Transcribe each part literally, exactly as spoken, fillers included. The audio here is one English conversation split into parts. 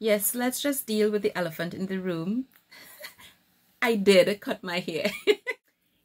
Yes, let's just deal with the elephant in the room. I did cut my hair.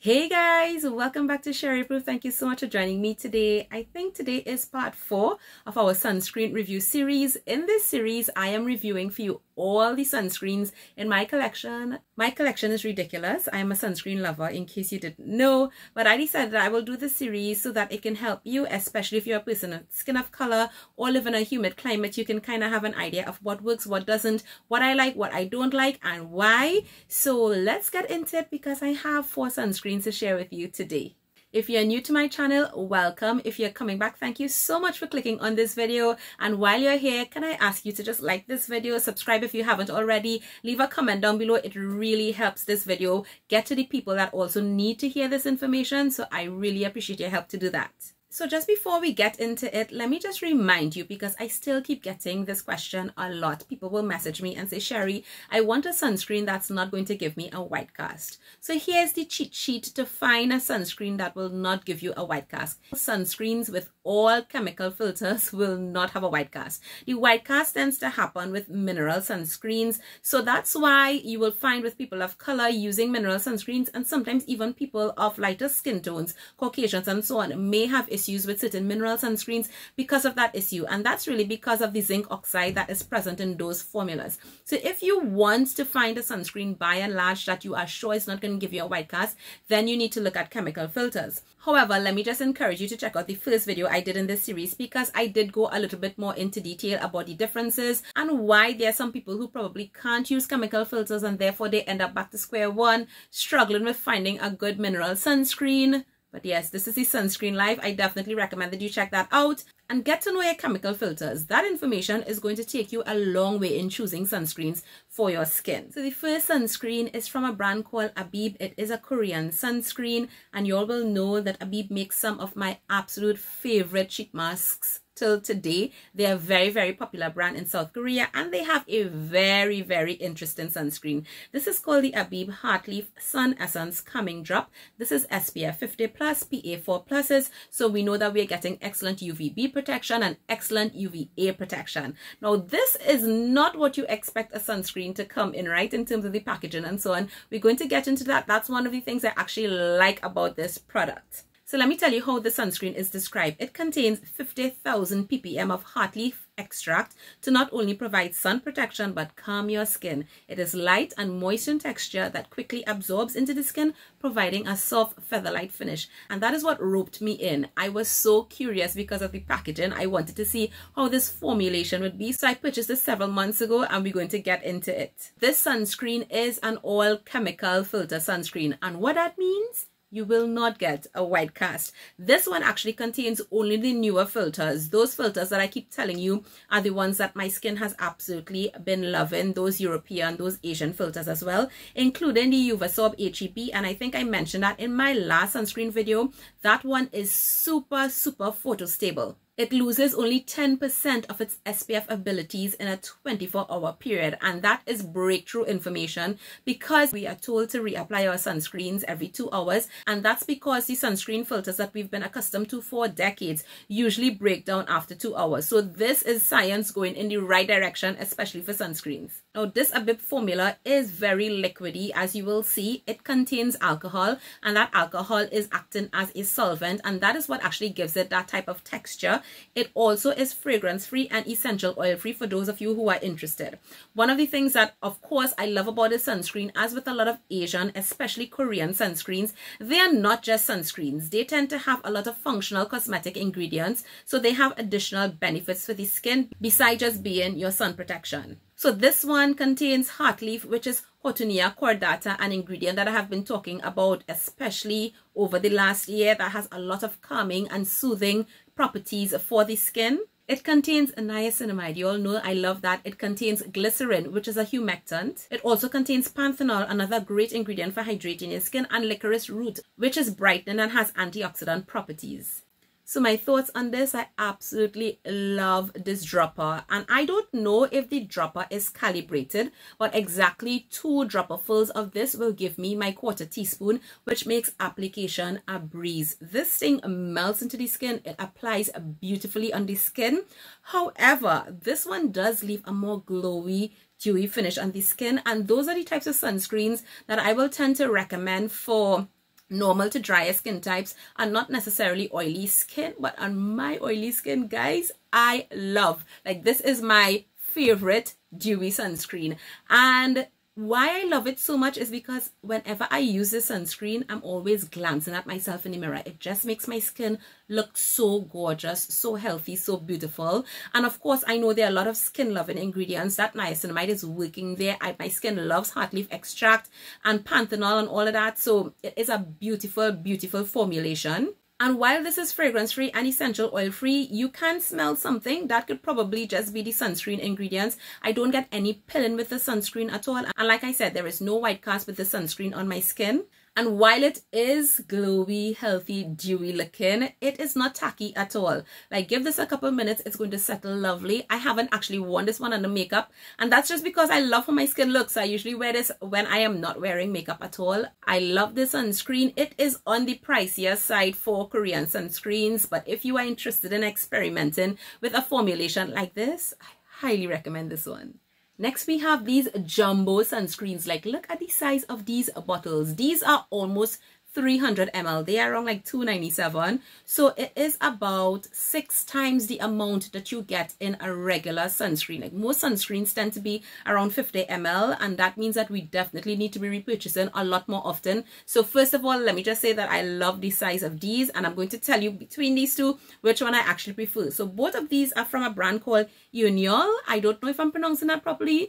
Hey guys, welcome back to Sheri Approved. Thank you so much for joining me today. I think today is part four of our sunscreen review series. In this series, I am reviewing for you all the sunscreens in my collection. My collection is ridiculous. I am a sunscreen lover, in case you didn't know, but I decided that I will do this series so that it can help you, especially if you're a person of skin of color or live in a humid climate. You can kind of have an idea of what works, what doesn't, what I like, what I don't like, and why. So let's get into it, because I have four sunscreens to share with you today. If you're new to my channel, welcome. If you're coming back, thank you so much for clicking on this video. And while you're here, can I ask you to just like this video, subscribe if you haven't already, leave a comment down below. It really helps this video get to the people that also need to hear this information. So I really appreciate your help to do that. So just before we get into it, let me just remind you, because I still keep getting this question a lot. People will message me and say, Sheri, I want a sunscreen that's not going to give me a white cast. So here's the cheat sheet to find a sunscreen that will not give you a white cast. Sunscreens with all chemical filters will not have a white cast. The white cast tends to happen with mineral sunscreens. So that's why you will find with people of color using mineral sunscreens, and sometimes even people of lighter skin tones, Caucasians and so on, may have issues issues with certain mineral sunscreens because of that issue. And that's really because of the zinc oxide that is present in those formulas. So if you want to find a sunscreen by and large that you are sure is not going to give you a white cast, then you need to look at chemical filters. However, let me just encourage you to check out the first video I did in this series, because I did go a little bit more into detail about the differences and why there are some people who probably can't use chemical filters, and therefore they end up back to square one, struggling with finding a good mineral sunscreen. But yes, this is the sunscreen life. I definitely recommend that you check that out and get to know your chemical filters. That information is going to take you a long way in choosing sunscreens for your skin. So the first sunscreen is from a brand called Abib. It is a Korean sunscreen, and you all will know that Abib makes some of my absolute favorite sheet masks till today. They are a very, very popular brand in South Korea, and they have a very, very interesting sunscreen. This is called the Abib Heartleaf Sun Essence Calming Drop. This is S P F fifty plus, P A four pluses, so we know that we are getting excellent U V B protection and excellent U V A protection. Now, this is not what you expect a sunscreen to come in, right, in terms of the packaging and so on. We're going to get into that. That's one of the things I actually like about this product. So let me tell you how the sunscreen is described. It contains fifty thousand p p m of heartleaf extract to not only provide sun protection but calm your skin. It is light and moist in texture that quickly absorbs into the skin, providing a soft feather-light finish. And that is what roped me in. I was so curious because of the packaging. I wanted to see how this formulation would be, so I purchased this several months ago, and we're going to get into it. This sunscreen is an all chemical filter sunscreen, and what that means, you will not get a white cast. This one actually contains only the newer filters. Those filters that I keep telling you are the ones that my skin has absolutely been loving. Those European, those Asian filters as well, including the Uvasorb H E P. And I think I mentioned that in my last sunscreen video. That one is super, super photo stable. It loses only ten percent of its S P F abilities in a twenty-four hour period. And that is breakthrough information, because we are told to reapply our sunscreens every two hours. And that's because the sunscreen filters that we've been accustomed to for decades usually break down after two hours. So this is science going in the right direction, especially for sunscreens. Now, this Abib formula is very liquidy, as you will see. It contains alcohol, and that alcohol is acting as a solvent, and that is what actually gives it that type of texture. It also is fragrance-free and essential oil-free for those of you who are interested. One of the things that, of course, I love about this sunscreen, as with a lot of Asian, especially Korean sunscreens, they are not just sunscreens. They tend to have a lot of functional cosmetic ingredients, so they have additional benefits for the skin besides just being your sun protection. So this one contains heartleaf, which is Houttuynia cordata, an ingredient that I have been talking about, especially over the last year, that has a lot of calming and soothing properties for the skin. It contains niacinamide. You all know I love that. It contains glycerin, which is a humectant. It also contains panthenol, another great ingredient for hydrating your skin, and licorice root, which is brightening and has antioxidant properties. So my thoughts on this, I absolutely love this dropper, and I don't know if the dropper is calibrated, but exactly two dropper fulls of this will give me my quarter teaspoon, which makes application a breeze. This thing melts into the skin, it applies beautifully on the skin. However, this one does leave a more glowy, dewy finish on the skin, and those are the types of sunscreens that I will tend to recommend for normal to drier skin types and not necessarily oily skin. But on my oily skin, guys, I love, like, this is my favorite dewy sunscreen. And why I love it so much is because whenever I use this sunscreen, I'm always glancing at myself in the mirror. It just makes my skin look so gorgeous, so healthy, so beautiful. And of course, I know there are a lot of skin loving ingredients. That niacinamide is working there. I, my skin loves heartleaf extract and panthenol and all of that. So it is a beautiful, beautiful formulation. And while this is fragrance-free and essential oil-free, you can smell something that could probably just be the sunscreen ingredients. I don't get any pilling with the sunscreen at all. And like I said, there is no white cast with the sunscreen on my skin. And while it is glowy, healthy, dewy looking, it is not tacky at all. Like, give this a couple minutes, it's going to settle lovely. I haven't actually worn this one under makeup, and that's just because I love how my skin looks. I usually wear this when I am not wearing makeup at all. I love this sunscreen. It is on the pricier side for Korean sunscreens, but if you are interested in experimenting with a formulation like this, I highly recommend this one. Next, we have these jumbo sunscreens. Like, look at the size of these bottles. These are almost three hundred milliliters. They are around like two ninety-seven. So it is about six times the amount that you get in a regular sunscreen. Like, most sunscreens tend to be around fifty milliliters, and that means that we definitely need to be repurchasing a lot more often. So first of all, let me just say that I love the size of these, and I'm going to tell you between these two which one I actually prefer. So both of these are from a brand called Eunyul. I don't know if I'm pronouncing that properly.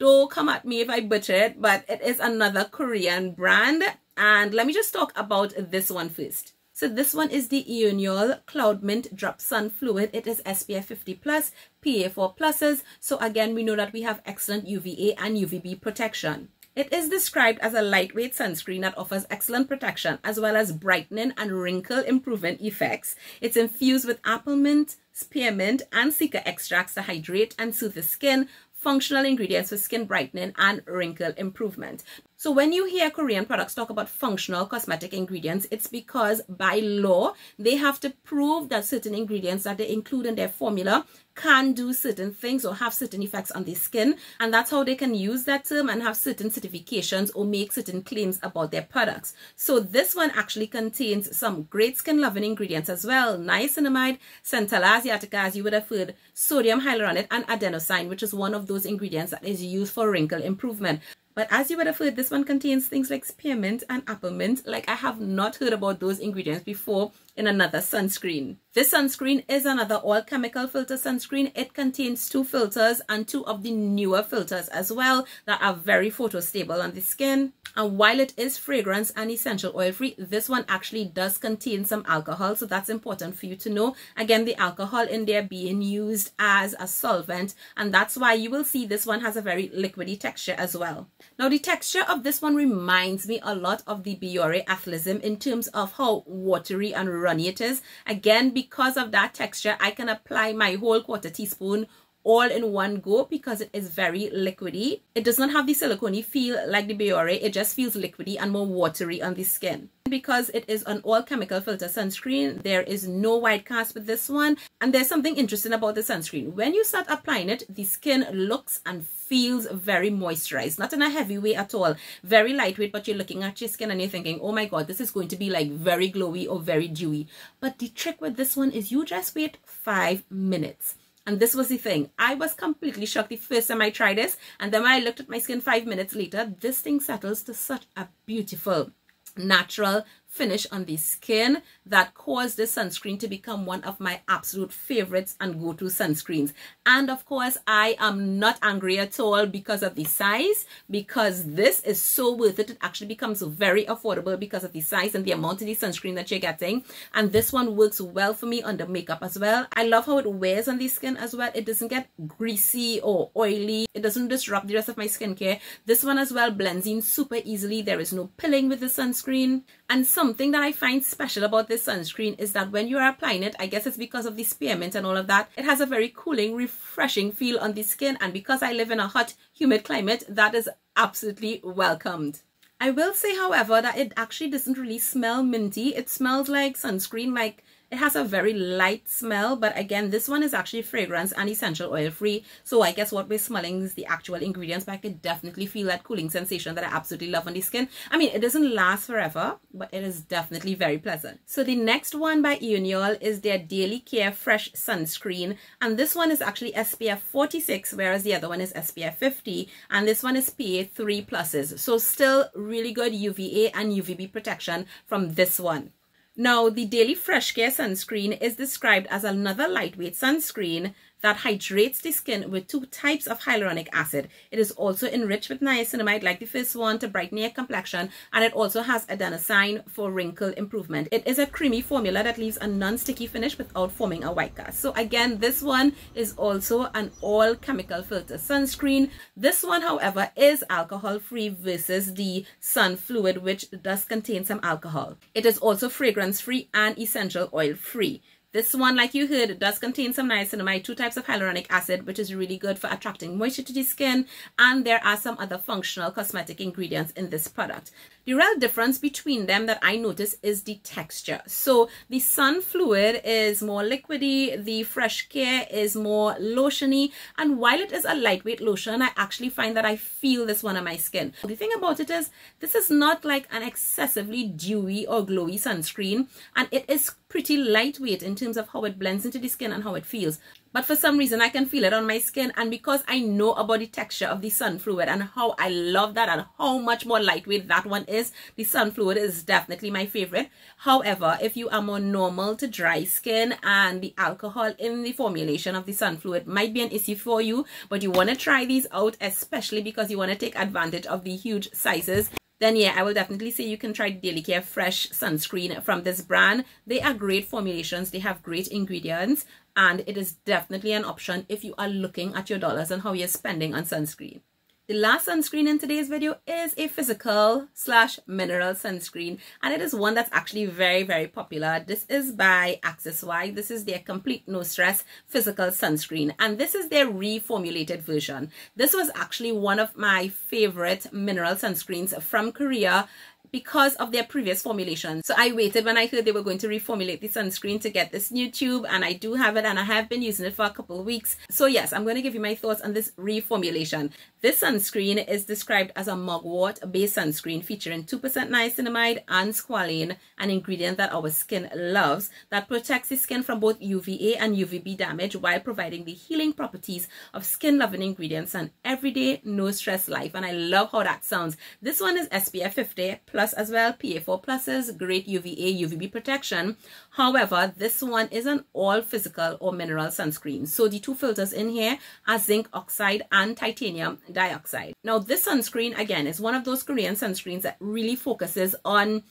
Don't come at me if I butcher it, but it is another Korean brand. And let me just talk about this one first. So this one is the Eunyul Cloud Mint Drop Sun Fluid. It is S P F fifty plus, P A four pluses. So again, we know that we have excellent U V A and U V B protection. It is described as a lightweight sunscreen that offers excellent protection as well as brightening and wrinkle improvement effects. It's infused with applemint, spearmint, and cica extracts to hydrate and soothe the skin. Functional ingredients for skin brightening and wrinkle improvement. So when you hear Korean products talk about functional cosmetic ingredients, it's because by law, they have to prove that certain ingredients that they include in their formula can do certain things or have certain effects on the skin. And that's how they can use that term and have certain certifications or make certain claims about their products. So this one actually contains some great skin-loving ingredients as well. Niacinamide, Centella asiatica, as you would have heard, sodium hyaluronate, and adenosine, which is one of those ingredients that is used for wrinkle improvement. But as you would have heard, this one contains things like spearmint and applemint. Like, I have not heard about those ingredients before in another sunscreen. This sunscreen is another all-chemical filter sunscreen. It contains two filters and two of the newer filters as well that are very photostable on the skin. And while it is fragrance and essential oil-free, this one actually does contain some alcohol, so that's important for you to know. Again, the alcohol in there being used as a solvent, and that's why you will see this one has a very liquidy texture as well. Now, the texture of this one reminds me a lot of the Biore Athlism in terms of how watery and runny it is. Again, because of that texture, I can apply my whole quarter teaspoon all in one go because it is very liquidy. It does not have the silicone feel like the Biore. It just feels liquidy and more watery on the skin. Because it is an all chemical filter sunscreen, there is no white cast with this one. And there's something interesting about the sunscreen. When you start applying it, the skin looks and feels very moisturized, not in a heavy way at all, very lightweight, but you're looking at your skin and you're thinking, oh my God, this is going to be like very glowy or very dewy. But the trick with this one is you just wait five minutes. And this was the thing. I was completely shocked the first time I tried this. And then when I looked at my skin five minutes later, this thing settles to such a beautiful, natural finish on the skin that caused this sunscreen to become one of my absolute favorites and go-to sunscreens. And of course, I am not angry at all because of the size, because this is so worth it. It actually becomes very affordable because of the size and the amount of the sunscreen that you're getting. And this one works well for me under makeup as well. I love how it wears on the skin as well. It doesn't get greasy or oily. It doesn't disrupt the rest of my skincare. This one as well blends in super easily. There is no pilling with the sunscreen. And something that I find special about this sunscreen is that when you are applying it, I guess it's because of the spearmint and all of that, it has a very cooling, refreshing feel on the skin. And because I live in a hot, humid climate, that is absolutely welcomed. I will say, however, that it actually doesn't really smell minty. It smells like sunscreen, like it has a very light smell. But again, this one is actually fragrance and essential oil free. So I guess what we're smelling is the actual ingredients, but I could definitely feel that cooling sensation that I absolutely love on the skin. I mean, it doesn't last forever, but it is definitely very pleasant. So the next one by Eunyul is their Daily Care Fresh Sunscreen. And this one is actually S P F forty-six, whereas the other one is S P F fifty. And this one is P A three pluses. So still really good U V A and U V B protection from this one. Now, the Daily Fresh Care Sunscreen is described as another lightweight sunscreen that hydrates the skin with two types of hyaluronic acid. It is also enriched with niacinamide, like the first one, to brighten your complexion, and it also has adenosine for wrinkle improvement. It is a creamy formula that leaves a non-sticky finish without forming a white cast. So again, this one is also an all-chemical filter sunscreen. This one, however, is alcohol-free versus the Sun Fluid, which does contain some alcohol. It is also fragrance free and essential oil free. This one, like you heard, does contain some niacinamide, two types of hyaluronic acid, which is really good for attracting moisture to the skin. And there are some other functional cosmetic ingredients in this product. The real difference between them that I notice is the texture. So the Sun Fluid is more liquidy, the Fresh Care is more lotiony. And while it is a lightweight lotion, I actually find that I feel this one on my skin. The thing about it is, this is not like an excessively dewy or glowy sunscreen, and it is pretty lightweight in terms of how it blends into the skin and how it feels. But for some reason, I can feel it on my skin. And because I know about the texture of the Sun Fluid and how I love that and how much more lightweight that one is, the Sun Fluid is definitely my favorite. However, if you are more normal to dry skin, and the alcohol in the formulation of the Sun Fluid might be an issue for you, but you want to try these out, especially because you want to take advantage of the huge sizes, then yeah, I will definitely say you can try Daily Care Fresh Sunscreen from this brand. They are great formulations, they have great ingredients, and it is definitely an option if you are looking at your dollars and how you're spending on sunscreen. The last sunscreen in today's video is a physical slash mineral sunscreen, and it is one that's actually very, very popular. This is by Axis Y. This is their Complete No Stress Physical Sunscreen, and this is their reformulated version. This was actually one of my favorite mineral sunscreens from Korea because of their previous formulation. So I waited when I heard they were going to reformulate the sunscreen to get this new tube, and I do have it, and I have been using it for a couple of weeks. So yes, I'm going to give you my thoughts on this reformulation. This sunscreen is described as a mugwort-based sunscreen featuring two percent niacinamide and squalane, an ingredient that our skin loves, that protects the skin from both U V A and U V B damage while providing the healing properties of skin-loving ingredients and everyday no-stress life. And I love how that sounds. This one is S P F fifty plus as well, P A four pluses, great U V A, U V B protection. However, this one is an all physical or mineral sunscreen. So the two filters in here are zinc oxide and titanium dioxide. Now this sunscreen, again, is one of those Korean sunscreens that really focuses on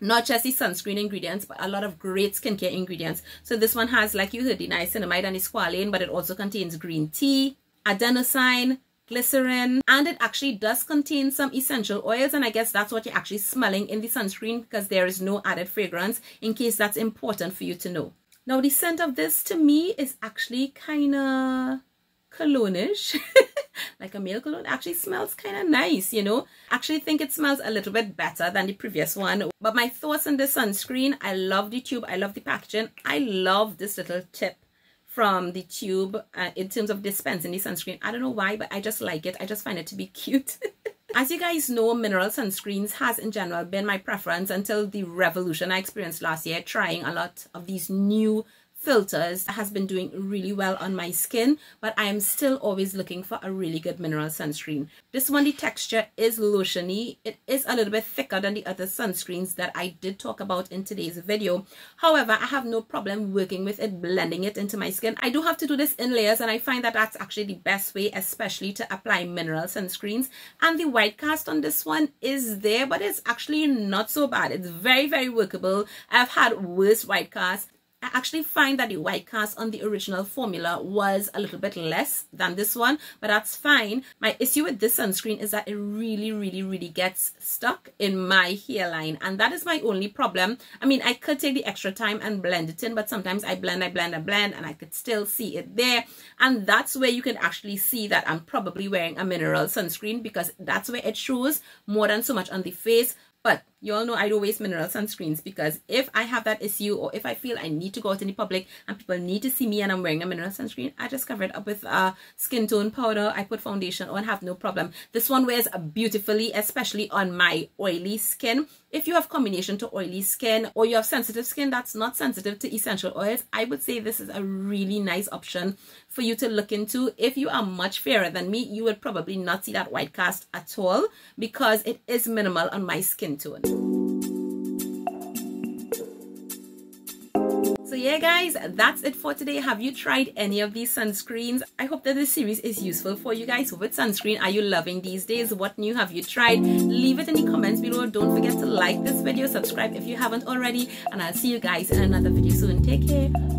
not just the sunscreen ingredients, but a lot of great skincare ingredients. So this one has, like you heard, the niacinamide and the squalane, but it also contains green tea, adenosine, glycerin, and it actually does contain some essential oils, and I guess that's what you're actually smelling in the sunscreen because there is no added fragrance, in case that's important for you to know. Now the scent of this to me is actually kind of cologne-ish, like a male cologne. Actually smells kind of nice, you know. Actually think it smells a little bit better than the previous one. But my thoughts on this sunscreen, I love the tube, I love the packaging, I love this little tip from the tube uh, in terms of dispensing the sunscreen. I don't know why, but I just like it. I just find it to be cute. As you guys know, mineral sunscreens has in general been my preference until the revolution I experienced last year, trying a lot of these new filters has been doing really well on my skin, but I am still always looking for a really good mineral sunscreen. This one, the texture is lotiony. It is a little bit thicker than the other sunscreens that I did talk about in today's video. However, I have no problem working with it, blending it into my skin. I do have to do this in layers, and I find that that's actually the best way, especially to apply mineral sunscreens. And the white cast on this one is there, but it's actually not so bad. It's very, very workable. I've had worse white casts. I actually find that the white cast on the original formula was a little bit less than this one, but that's fine. My issue with this sunscreen is that it really, really, really gets stuck in my hairline, and that is my only problem. I mean, I could take the extra time and blend it in, but sometimes I blend, I blend, I blend, and I could still see it there. And that's where you can actually see that I'm probably wearing a mineral sunscreen, because that's where it shows more than so much on the face. But you all know I don't waste mineral sunscreens, because if I have that issue, or if I feel I need to go out in the public and people need to see me and I'm wearing a mineral sunscreen, I just cover it up with uh, skin tone powder. I put foundation on, have no problem. This one wears beautifully, especially on my oily skin. If you have combination to oily skin, or you have sensitive skin that's not sensitive to essential oils, I would say this is a really nice option for you to look into. If you are much fairer than me, you would probably not see that white cast at all, because it is minimal on my skin tone. So yeah guys, that's it for today. Have you tried any of these sunscreens? I hope that this series is useful for you guys. Which sunscreen are you loving these days? What new have you tried? Leave it in the comments below. Don't forget to like this video, subscribe if you haven't already, and I'll see you guys in another video soon. Take care.